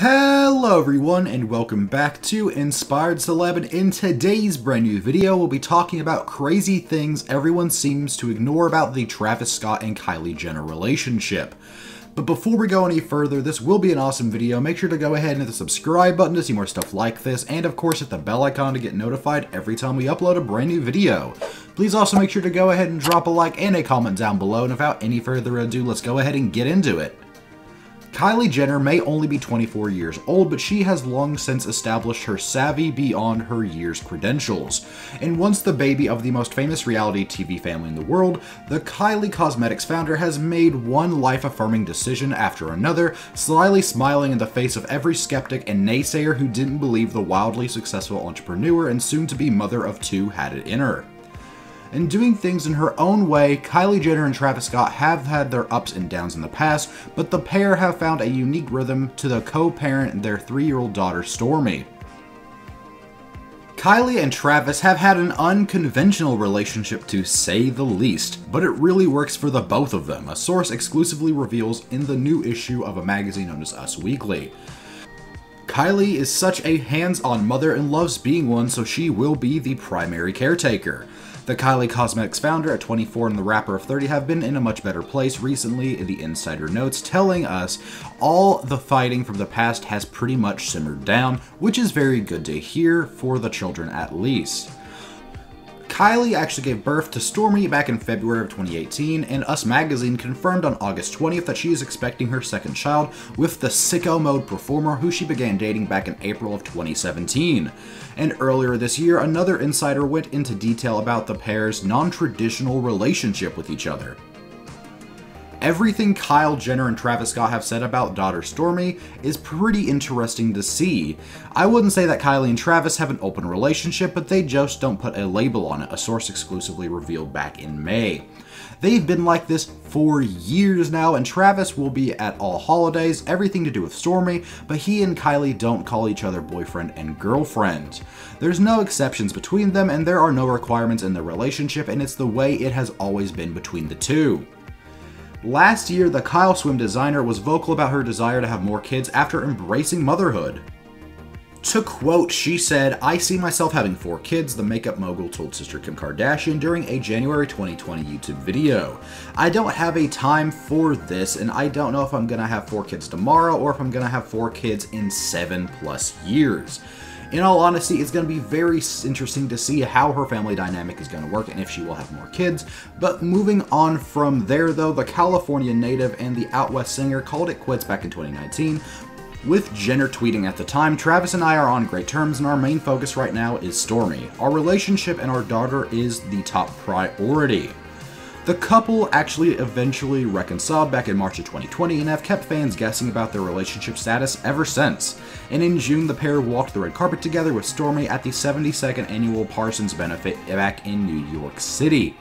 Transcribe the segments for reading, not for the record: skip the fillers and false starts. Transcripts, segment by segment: Hello everyone and welcome back to Inspired Celeb, and in today's brand new video we'll be talking about crazy things everyone seems to ignore about the Travis Scott and Kylie Jenner relationship. But before we go any further, this will be an awesome video. Make sure to go ahead and hit the subscribe button to see more stuff like this, and of course hit the bell icon to get notified every time we upload a brand new video. Please also make sure to go ahead and drop a like and a comment down below, and without any further ado, let's go ahead and get into it. Kylie Jenner may only be 24 years old, but she has long since established her savvy beyond her years credentials. And once the baby of the most famous reality TV family in the world, the Kylie Cosmetics founder has made one life-affirming decision after another, slyly smiling in the face of every skeptic and naysayer who didn't believe the wildly successful entrepreneur and soon-to-be mother of two had it in her. And doing things in her own way, Kylie Jenner and Travis Scott have had their ups and downs in the past, but the pair have found a unique rhythm to the co-parent their three-year-old daughter Stormi. Kylie and Travis have had an unconventional relationship to say the least, but it really works for the both of them, a source exclusively reveals in the new issue of a magazine known as Us Weekly. Kylie is such a hands-on mother and loves being one, so she will be the primary caretaker. The Kylie Cosmetics founder at 24 and the rapper of 30 have been in a much better place recently, in the Insider Notes telling us all the fighting from the past has pretty much simmered down, which is very good to hear, for the children at least. Kylie actually gave birth to Stormi back in February of 2018, and Us Magazine confirmed on August 20th that she is expecting her second child with the Sicko Mode performer who she began dating back in April of 2017. And earlier this year, another insider went into detail about the pair's non-traditional relationship with each other. Everything Kylie Jenner and Travis Scott have said about daughter Stormi is pretty interesting to see. I wouldn't say that Kylie and Travis have an open relationship, but they just don't put a label on it, a source exclusively revealed back in May. They've been like this for years now, and Travis will be at all holidays, everything to do with Stormi, but he and Kylie don't call each other boyfriend and girlfriend. There's no exceptions between them, and there are no requirements in their relationship, and it's the way it has always been between the two. Last year, the Kylie Swim designer was vocal about her desire to have more kids after embracing motherhood. To quote, she said, "I see myself having four kids," the makeup mogul told sister Kim Kardashian during a January 2020 YouTube video. "I don't have a time for this, and I don't know if I'm gonna have four kids tomorrow or if I'm gonna have four kids in 7+ years. In all honesty, it's going to be very interesting to see how her family dynamic is going to work and if she will have more kids." But moving on from there though, the California native and the Out West singer called it quits back in 2019, with Jenner tweeting at the time, "Travis and I are on great terms and our main focus right now is Stormi. Our relationship and our daughter is the top priority." The couple actually eventually reconciled back in March of 2020 and have kept fans guessing about their relationship status ever since. And in June, the pair walked the red carpet together with Stormi at the 72nd annual Parsons benefit back in New York City.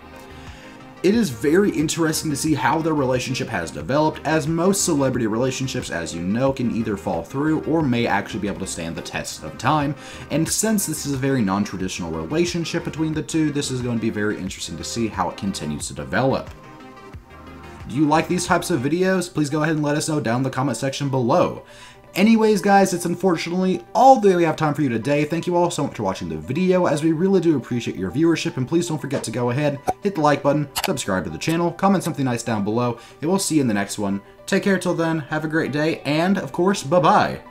It is very interesting to see how their relationship has developed, as most celebrity relationships, as you know, can either fall through or may actually be able to stand the test of time, and since this is a very non-traditional relationship between the two, this is going to be very interesting to see how it continues to develop. Do you like these types of videos? Please go ahead and let us know down in the comment section below. Anyways guys, it's unfortunately all that we have time for you today. Thank you all so much for watching the video, as we really do appreciate your viewership, and please don't forget to go ahead, hit the like button, subscribe to the channel, comment something nice down below, and we'll see you in the next one. Take care till then, have a great day, and of course, bye-bye.